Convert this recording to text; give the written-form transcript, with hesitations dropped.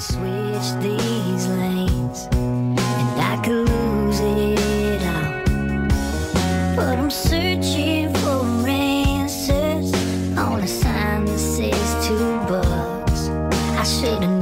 could switch these lanes and I could lose it all, but I'm searching for answers on a sign that says 2 bucks. I should've known.